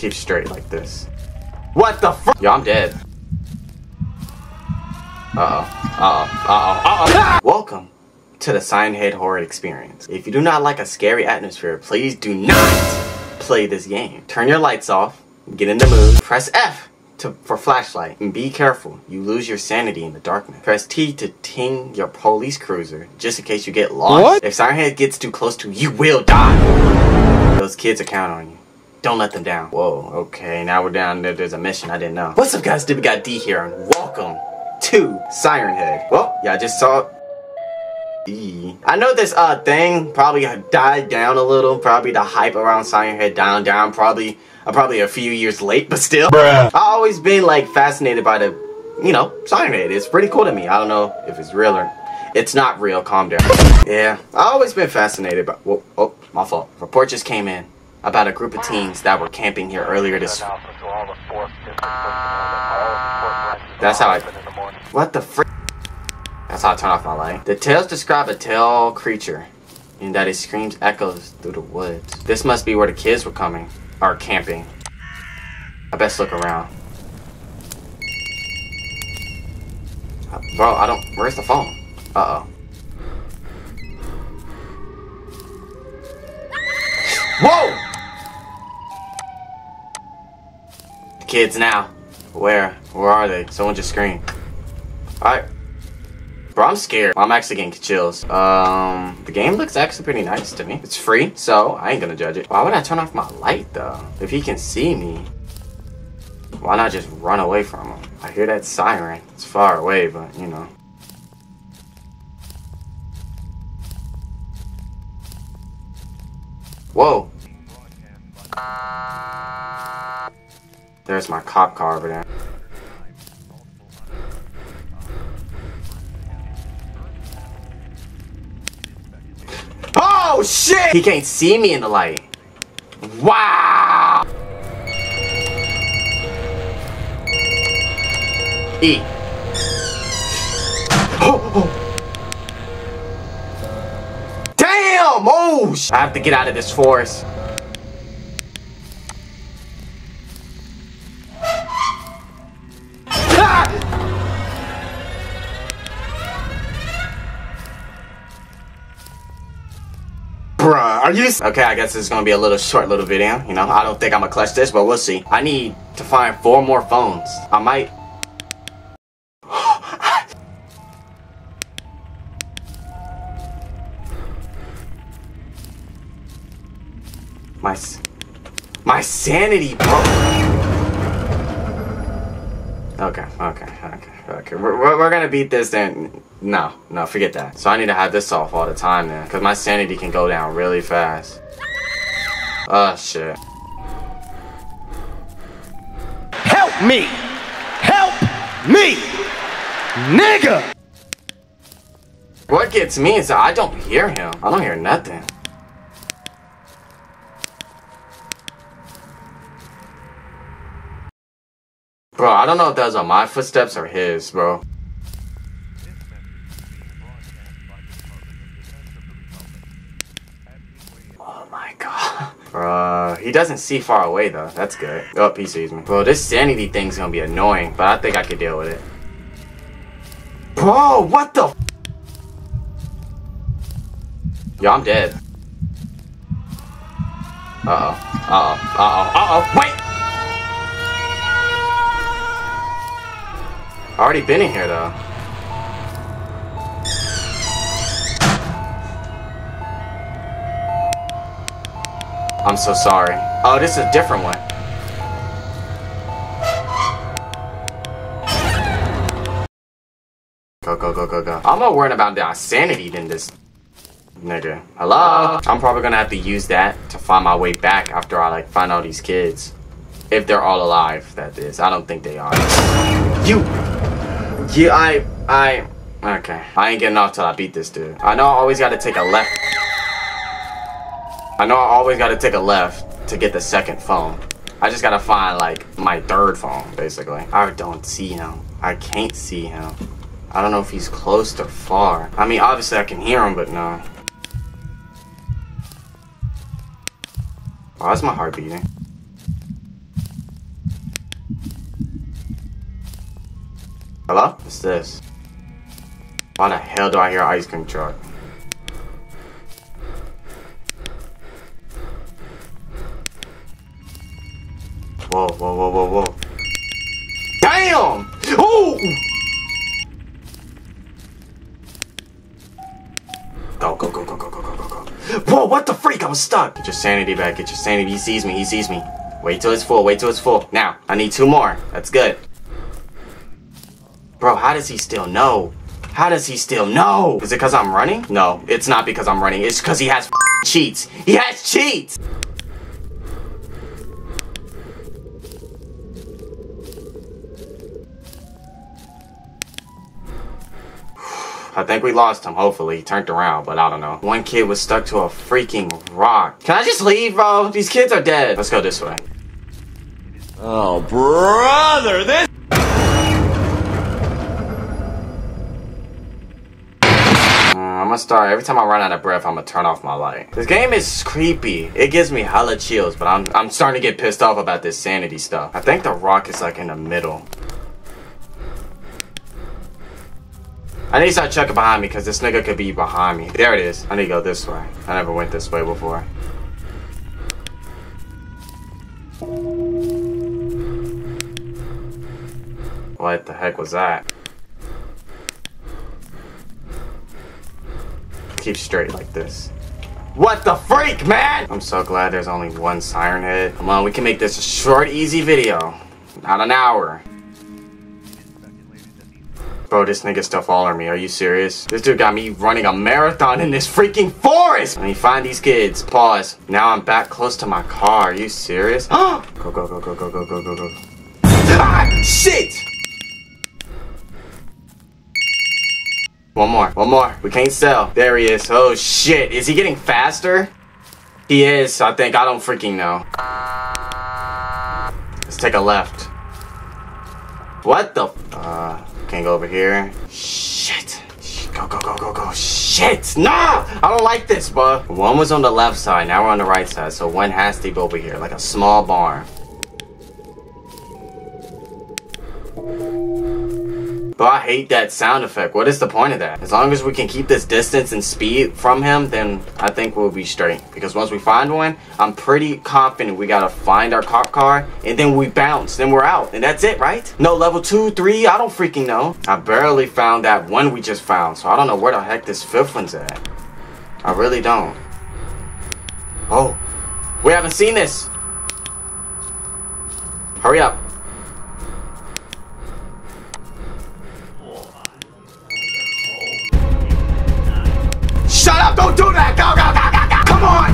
keep straight like this. What the fuck? Yo, I'm dead. Welcome to the Siren Head horror experience. If you do not like a scary atmosphere, please do not play this game. Turn your lights off, get in the mood, press F for flashlight, and be careful, you lose your sanity in the darkness. Press T to ting your police cruiser, just in case you get lost. What? If Siren Head gets too close to you, you will die. Those kids are counting on you. Don't let them down. Whoa, okay, now we're down there. There's a mission I didn't know. What's up, guys? Dippy Guy D here, and welcome to Siren Head. Well, yeah, I just saw... I know this thing probably died down a little. Probably the hype around Siren Head down. Probably a few years late, but still. Bruh. I've always been like fascinated by the, you know, Siren Head. It's pretty cool to me. I don't know if it's real or... It's not real. Calm down. Yeah, I've always been fascinated by... Whoa, oh, my fault. Report just came in about a group of teens that were camping here earlier this... That's how I... What the frick? That's how I turn off my light. The tales describe a tall creature in that it screams echoes through the woods. This must be where the kids were coming, or camping. I best look around. Bro, I don't... Where's the phone? Uh-oh. Whoa! Kids now. Where are they? Someone just screamed. Alright. Bro, I'm scared. I'm actually getting chills. The game looks actually pretty nice to me. It's free, so I ain't gonna judge it. Why would I turn off my light though? If he can see me, why not just run away from him? I hear that siren. It's far away, but you know. Whoa. There's my cop car over there. Oh shit! He can't see me in the light. Wow! E. Oh, oh. Damn! Oh shit! I have to get out of this forest. Bruh, are you... Okay, I guess this is gonna be a little short little video. You know, I don't think I'm gonna clutch this, but we'll see. I need to find 4 more phones. I might... My sanity, bro. Okay. We're gonna beat this then. No, forget that. So I need to have this off all the time then, because my sanity can go down really fast. Oh, shit. Help me! Help me! Nigga! What gets me is that I don't hear him. I don't hear nothing. Bro, I don't know if those are my footsteps or his, bro. He doesn't see far away though. That's good. Oh, he sees me. Bro, this sanity thing's gonna be annoying, but I think I can deal with it. Bro, what the f? Yo, I'm dead. Wait! I already been in here though. I'm so sorry. Oh, this is a different one. Go. I'm more worried about the sanity than this nigga. Hello? I'm probably gonna have to use that to find my way back after I like find all these kids. If they're all alive, that is. I don't think they are. Okay. I ain't getting off till I beat this dude. I know I always gotta take a left. I know I always gotta take a left to get the second phone. I just gotta find, like, my third phone, basically. I don't see him. I can't see him. I don't know if he's close or far. I mean, obviously I can hear him, but no. Why is my heart beating? Hello? What's this? Why the hell do I hear an ice cream truck? Whoa, whoa, whoa, whoa, whoa. Damn! Ooh! Go, go, go, go, go, go, go, go, go. Whoa, what the freak? I was stuck. Get your sanity back. Get your sanity. He sees me. He sees me. Wait till it's full. Wait till it's full. Now, I need two more. That's good. Bro, how does he still know? How does he still know? Is it because I'm running? No, it's not because I'm running. It's because he has cheats. He has cheats! I think we lost him, hopefully. He turned around, but I don't know. One kid was stuck to a freaking rock. Can I just leave, bro? These kids are dead. Let's go this way. Oh, brother, this... I'm gonna start. Every time I run out of breath, I'm gonna turn off my light. This game is creepy. It gives me hella chills, but I'm starting to get pissed off about this sanity stuff. I think the rock is, like, in the middle. I need to start checking behind me because this nigga could be behind me. There it is. I need to go this way. I never went this way before. What the heck was that? Keep straight like this. What the freak, man? I'm so glad there's only one Siren Head. Come on, we can make this a short, easy video. Not an hour. Bro, this nigga still following me. Are you serious? This dude got me running a marathon in this freaking forest! Let me find these kids. Pause. Now I'm back close to my car. Are you serious? Go, go, go, go, go, go, go, go, go. Ah, shit! One more. One more. We can't sell. There he is. Oh, shit. Is he getting faster? He is, I think. I don't freaking know. Let's take a left. What the... Can't go over here. Shit. Go, go, go, go, go. Shit. Nah! I don't like this, bro. One was on the left side. Now we're on the right side. So one has to go over here. Like a small barn. Bro, I hate that sound effect. What is the point of that? As long as we can keep this distance and speed from him, then I think we'll be straight. Because once we find one, I'm pretty confident we gotta find our cop car, and then we bounce, then we're out. And that's it, right? No level 2, 3, I don't freaking know. I barely found that one we just found, so I don't know where the heck this fifth one's at. I really don't. Oh, we haven't seen this. Hurry up. Shut up! Don't do that! Go, go, go, go, go! Come on!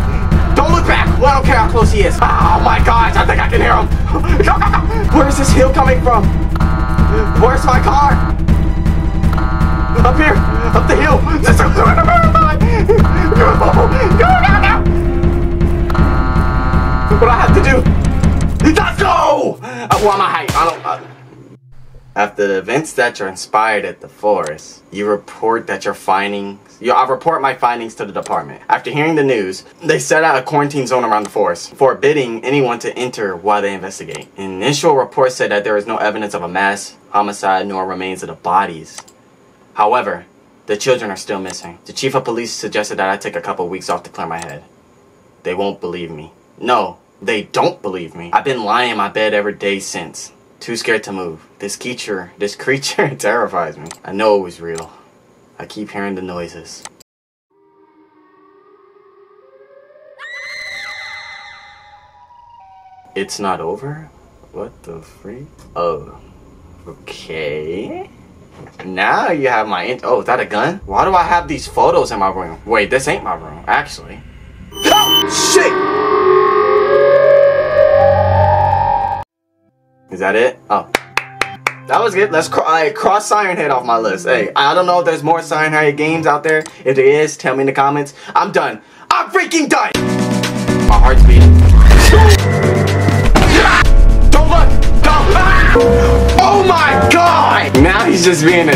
Don't look back! Well, I don't care how close he is. Oh my gosh, I think I can hear him! Go, go, go! Where's this hill coming from? Where's my car? Up here! Up the hill! This is doing a marathon! Go, go, go! What do I have to do? Let's go! Well, I'm not hype. I don't... After the events that you're inspired at the forest, you report that your findings... I report my findings to the department. After hearing the news, they set out a quarantine zone around the forest, forbidding anyone to enter while they investigate. An initial report said that there is no evidence of a mass homicide nor remains of the bodies. However, the children are still missing. The chief of police suggested that I take a couple weeks off to clear my head. They won't believe me. No, they don't believe me. I've been lying in my bed every day since. Too scared to move. This creature terrifies me. I know it was real. I keep hearing the noises. It's not over? What the freak? Oh. Okay. Now you have my oh, is that a gun? Why do I have these photos in my room? Wait, this ain't my room, actually. Oh, shit! Is that it? Oh. That was good. Let's cross Siren Head off my list. Hey, I don't know if there's more Siren Head games out there. If there is, tell me in the comments. I'm done. I'm freaking done! My heart's beating. Don't look! Don't look! Oh my god! Now he's just being a